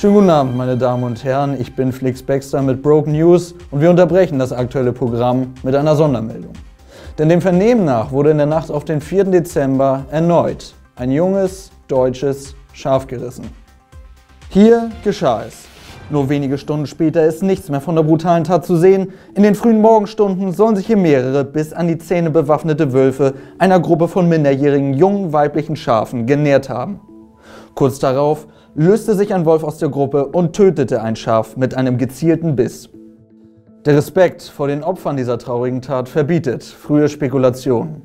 Schönen guten Abend, meine Damen und Herren. Ich bin Felix Baxter mit Broken News und wir unterbrechen das aktuelle Programm mit einer Sondermeldung. Denn dem Vernehmen nach wurde in der Nacht auf den 4. Dezember erneut ein junges deutsches Schaf gerissen. Hier geschah es. Nur wenige Stunden später ist nichts mehr von der brutalen Tat zu sehen. In den frühen Morgenstunden sollen sich hier mehrere bis an die Zähne bewaffnete Wölfe einer Gruppe von minderjährigen jungen weiblichen Schafen genährt haben. Kurz darauf löste sich ein Wolf aus der Gruppe und tötete ein Schaf mit einem gezielten Biss. Der Respekt vor den Opfern dieser traurigen Tat verbietet frühe Spekulationen.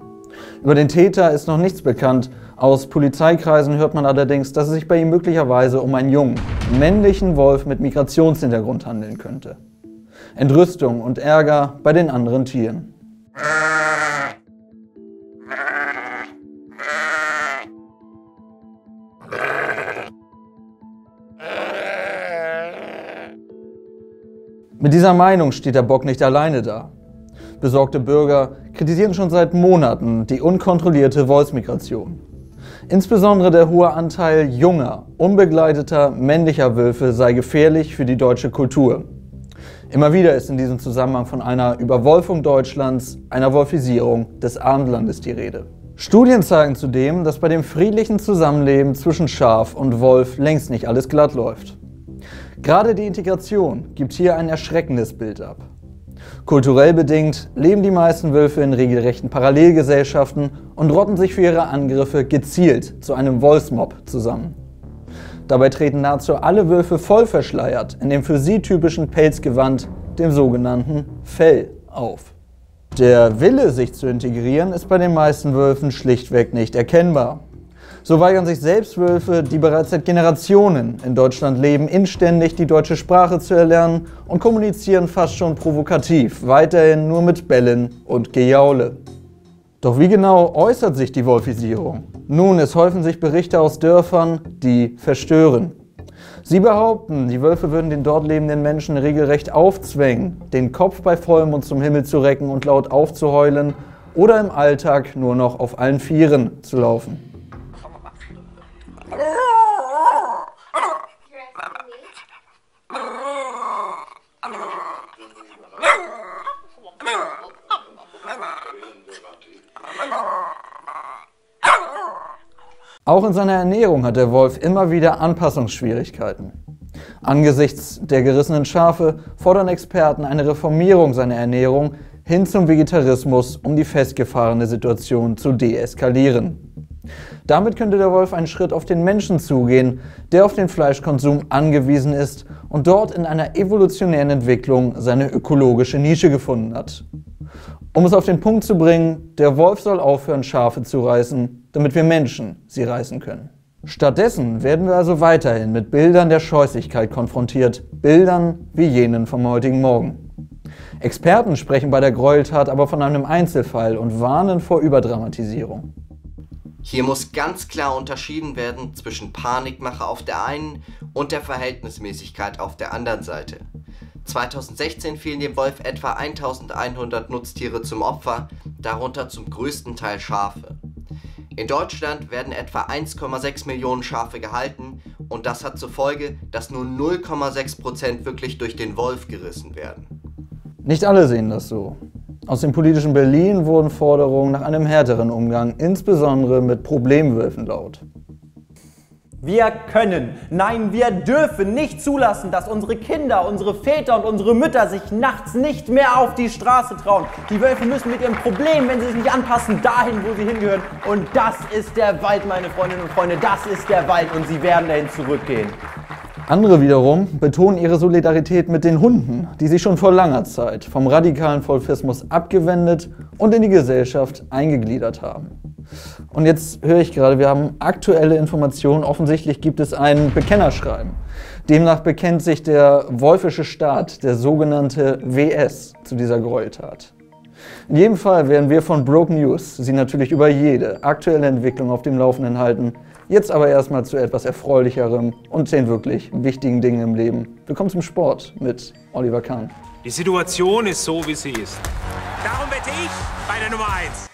Über den Täter ist noch nichts bekannt, aus Polizeikreisen hört man allerdings, dass es sich bei ihm möglicherweise um einen jungen, männlichen Wolf mit Migrationshintergrund handeln könnte. Entrüstung und Ärger bei den anderen Tieren. Mit dieser Meinung steht der Bock nicht alleine da. Besorgte Bürger kritisieren schon seit Monaten die unkontrollierte Wolfsmigration. Insbesondere der hohe Anteil junger, unbegleiteter männlicher Wölfe sei gefährlich für die deutsche Kultur. Immer wieder ist in diesem Zusammenhang von einer Überwolfung Deutschlands, einer Wolfisierung des Abendlandes die Rede. Studien zeigen zudem, dass bei dem friedlichen Zusammenleben zwischen Schaf und Wolf längst nicht alles glatt läuft. Gerade die Integration gibt hier ein erschreckendes Bild ab. Kulturell bedingt leben die meisten Wölfe in regelrechten Parallelgesellschaften und rotten sich für ihre Angriffe gezielt zu einem Wolfsmob zusammen. Dabei treten nahezu alle Wölfe voll verschleiert in dem für sie typischen Pelzgewand, dem sogenannten Fell, auf. Der Wille, sich zu integrieren, ist bei den meisten Wölfen schlichtweg nicht erkennbar. So weigern sich selbst Wölfe, die bereits seit Generationen in Deutschland leben, inständig die deutsche Sprache zu erlernen und kommunizieren fast schon provokativ, weiterhin nur mit Bellen und Gejaule. Doch wie genau äußert sich die Wolfisierung? Nun, es häufen sich Berichte aus Dörfern, die verstören. Sie behaupten, die Wölfe würden den dort lebenden Menschen regelrecht aufzwängen, den Kopf bei Vollmond zum Himmel zu recken und laut aufzuheulen oder im Alltag nur noch auf allen Vieren zu laufen. Auch in seiner Ernährung hat der Wolf immer wieder Anpassungsschwierigkeiten. Angesichts der gerissenen Schafe fordern Experten eine Reformierung seiner Ernährung hin zum Vegetarismus, um die festgefahrene Situation zu deeskalieren. Damit könnte der Wolf einen Schritt auf den Menschen zugehen, der auf den Fleischkonsum angewiesen ist und dort in einer evolutionären Entwicklung seine ökologische Nische gefunden hat. Um es auf den Punkt zu bringen, der Wolf soll aufhören, Schafe zu reißen, damit wir Menschen sie reißen können. Stattdessen werden wir also weiterhin mit Bildern der Scheußlichkeit konfrontiert, Bildern wie jenen vom heutigen Morgen. Experten sprechen bei der Gräueltat aber von einem Einzelfall und warnen vor Überdramatisierung. Hier muss ganz klar unterschieden werden zwischen Panikmache auf der einen und der Verhältnismäßigkeit auf der anderen Seite. 2016 fielen dem Wolf etwa 1100 Nutztiere zum Opfer, darunter zum größten Teil Schafe. In Deutschland werden etwa 1,6 Millionen Schafe gehalten und das hat zur Folge, dass nur 0,6% wirklich durch den Wolf gerissen werden. Nicht alle sehen das so. Aus dem politischen Berlin wurden Forderungen nach einem härteren Umgang, insbesondere mit Problemwölfen, laut. Wir können, nein, wir dürfen nicht zulassen, dass unsere Kinder, unsere Väter und unsere Mütter sich nachts nicht mehr auf die Straße trauen. Die Wölfe müssen mit ihrem Problem, wenn sie sich nicht anpassen, dahin, wo sie hingehören. Und das ist der Wald, meine Freundinnen und Freunde, das ist der Wald und sie werden dahin zurückgehen. Andere wiederum betonen ihre Solidarität mit den Hunden, die sich schon vor langer Zeit vom radikalen Wolfismus abgewendet und in die Gesellschaft eingegliedert haben. Und jetzt höre ich gerade, wir haben aktuelle Informationen, offensichtlich gibt es ein Bekennerschreiben. Demnach bekennt sich der wolfische Staat, der sogenannte WS, zu dieser Gräueltat. In jedem Fall werden wir von Broken News Sie natürlich über jede aktuelle Entwicklung auf dem Laufenden halten. Jetzt aber erstmal zu etwas Erfreulicherem und den wirklich wichtigen Dingen im Leben. Willkommen zum Sport mit Oliver Kahn. Die Situation ist so, wie sie ist. Darum wette ich bei der Nummer 1.